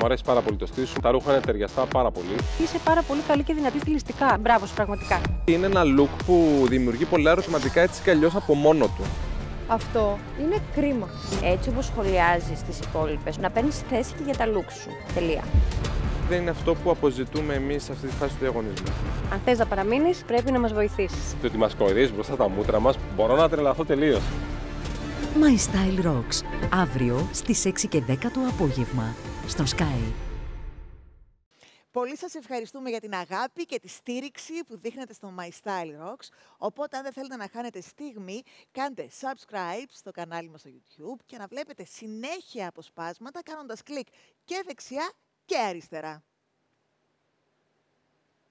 Μου αρέσει πάρα πολύ το στυλ σου. Τα ρούχα είναι ταιριαστά πάρα πολύ. Είσαι πάρα πολύ καλή και δυνατή στυλιστικά. Μπράβο σου, πραγματικά. Είναι ένα look που δημιουργεί πολλά ερωτηματικά έτσι κι αλλιώς από μόνο του. Αυτό είναι κρίμα. Έτσι όπως σχολιάζεις τις υπόλοιπες, να παίρνεις θέση και για τα look σου. Τελεία. Δεν είναι αυτό που αποζητούμε εμείς σε αυτή τη φάση του διαγωνισμού. Αν θες να παραμείνεις, πρέπει να μας βοηθήσεις. Το ότι μας κοροϊδεύεις μπροστά τα μούτρα μας, μπορώ να τρελαθώ τελείως. My Style Rocks, αύριο στις 6 και 10 το απόγευμα, στο Sky. Πολύ σας ευχαριστούμε για την αγάπη και τη στήριξη που δείχνετε στο My Style Rocks. Οπότε, αν δεν θέλετε να χάνετε στιγμή, κάντε subscribe στο κανάλι μας στο YouTube και να βλέπετε συνέχεια αποσπάσματα κάνοντας κλικ και δεξιά και αριστερά.